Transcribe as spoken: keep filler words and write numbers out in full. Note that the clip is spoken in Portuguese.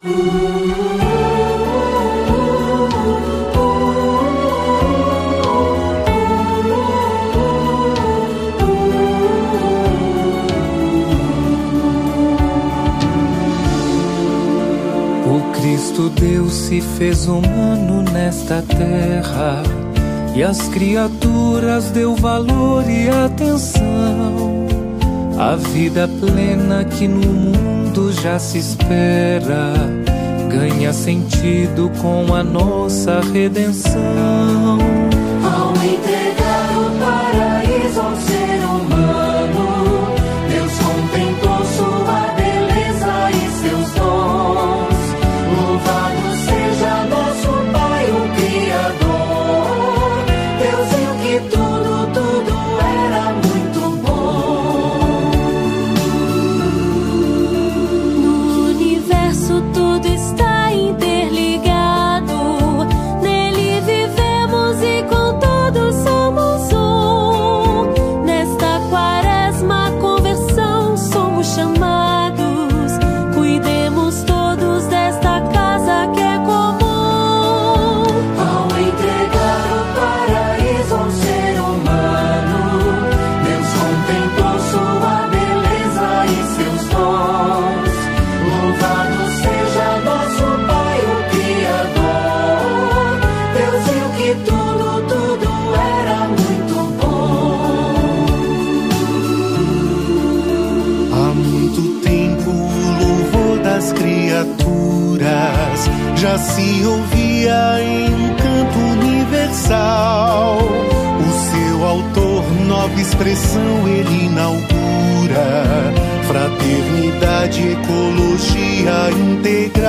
O Cristo Deus se fez humano nesta terra, e às criaturas deu valor e atenção. A vida plena que no mundo já se espera ganha sentido com a nossa redenção. Ao entregar o paraíso ao ser humano, Deus contemplou sua beleza e seus dons. Louvado seja nosso Pai, o Criador, Deus viu que tudo, tudo era muito. Já se ouvia em um canto universal. O seu autor, nova expressão, ele inaugura. Fraternidade, ecologia integral.